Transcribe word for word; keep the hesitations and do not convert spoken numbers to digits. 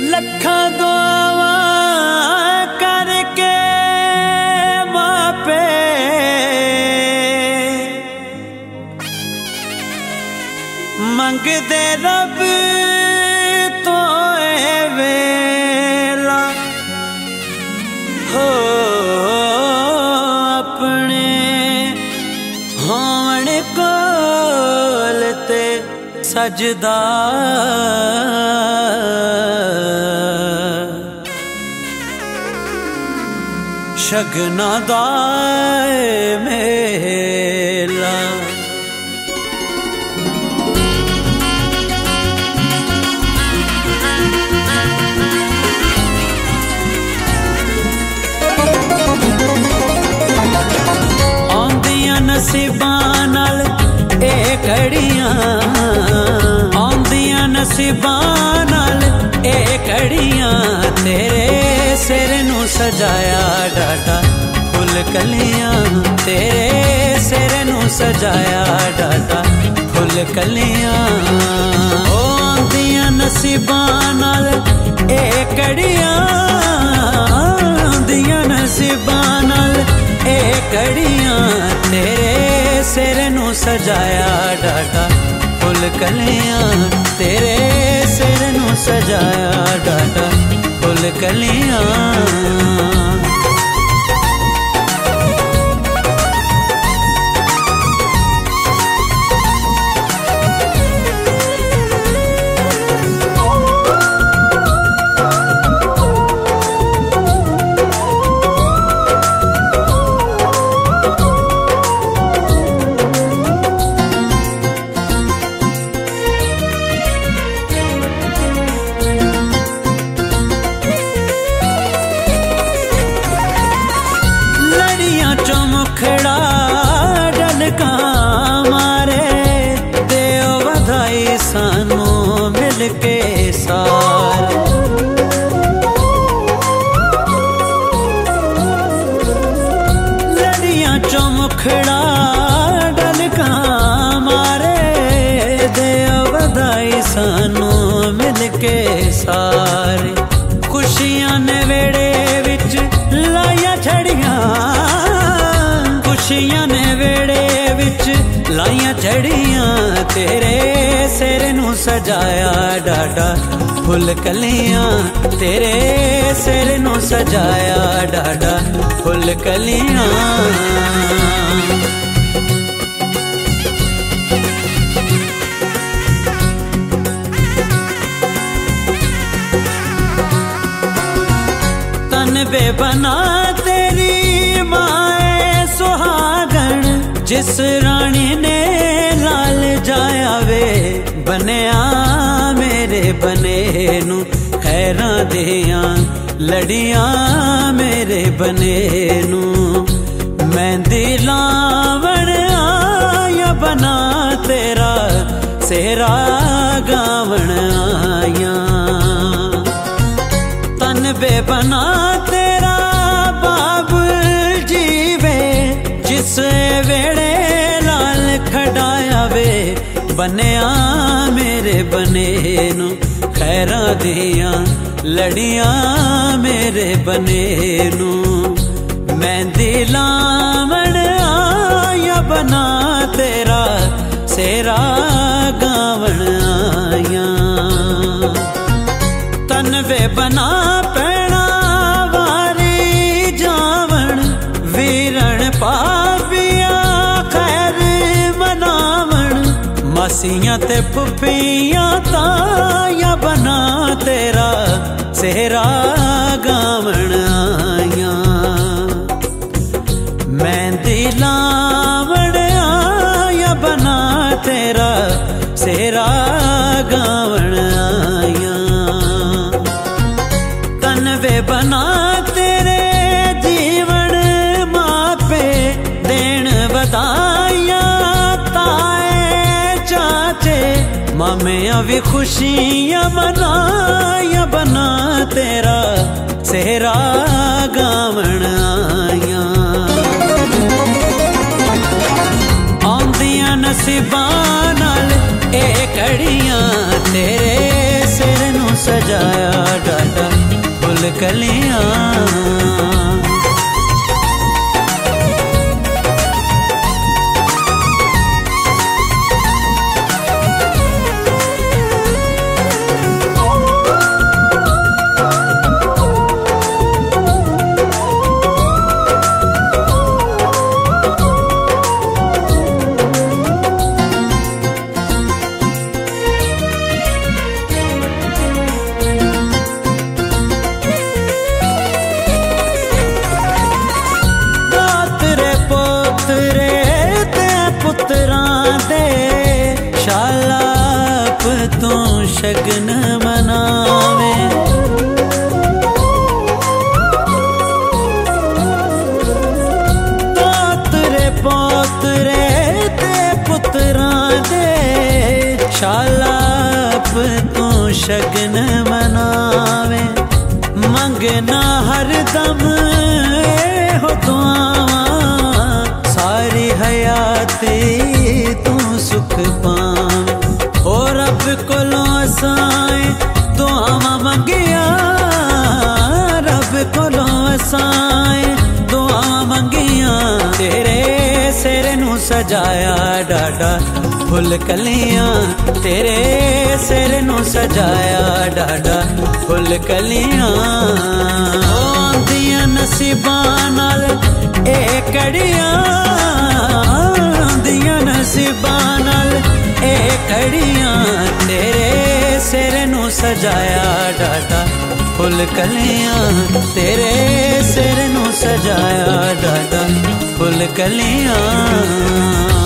लखा दुआवा करके माँ पे मंगते रब तो ए वेला हो अपने होवन कोल ते सजदा शगना दाए मेला। आंदियां नसीबां नाल ए घड़ियां आंदियां नसीबां नाल ए घड़ियां तेरे सेरे नू सजाया डाटा फूल कलियां तेरे सेरे नू सजाया डाटा फूल कलियां ओ आंदियां नसीबां नाल ए घड़ियां आंदियां नसीबां नाल ए घड़ियां तेरे सेरे नू सजाया डाटा फूल कलियां तेरे सेरे नू सजाया डाटा फूल कलियां। मुखड़ा डलका मारे देओ बधाई सानू मिलके सार लड़ियां चो मुखड़ा डलका मारे देओ बधाई सानू मिलके सार खुशियां ने वेड़े विच लाया छड़ियां खुशियां ने वेड़े विच लाइया चढ़ियां तेरे सेरे नू सजाया डाटा फुल कलियां तेरे सेरे नू सजाया डाटा फुल कलियां। तन बे बना तेरी जिस रानी ने लाल जाया वे बनया मेरे बने नू खैरा दिया लड़ियां मेरे बने नू मेहंदी लावण आया बना तेरा सेहरा गावण आया तन बे बना तेरा बाबू जी वे जिस वेड़े लाल खड़ाया वे बनया मेरे बने नू खैरा दिया लड़ियां मेरे बने नू मेहंदी लावण आया बना तेरा सेरा गावण आया तन वे बना पैणा वारी जावण वीरण पा मासियां ते पुपियां ताया बना तेरा सेहरा गावण आया मेहंदी लावण आया बना तेरा सेहरा गावण आया तन वे बना तेरे जीवन माँ पे देन बताया मामिया भी खुशियां मनाया बना तेरा सेहरा गावण आया आंदियां नसीबां नाल ए घड़ियां तेरे सेरे नू सजाया डाटा फूल कलियां। शगन मनावे तातरे पोतरे ते पुत्रा दे शालाप तू शगन मनावे। मंगना हरदम हो दुआ सारी हयाती तू सुख पावे। और रब कोलो साए दुआवा मंगिया रब कोलो साए दुआवा मंगिया। तेरे सेहरे नू सजाया डाटा फुल कलियां। तेरे सेहरे नू सजाया डाटा फुल कलियां। आंदियां नसीबां नाल ए कड़ियां आंदियां नसीबां नाल ए कड़ियां। तेरे सेहरे नू सजाया डाटा फुल कलियां। तेरे सेहरे नू सजाया डाटा फुल कलियां।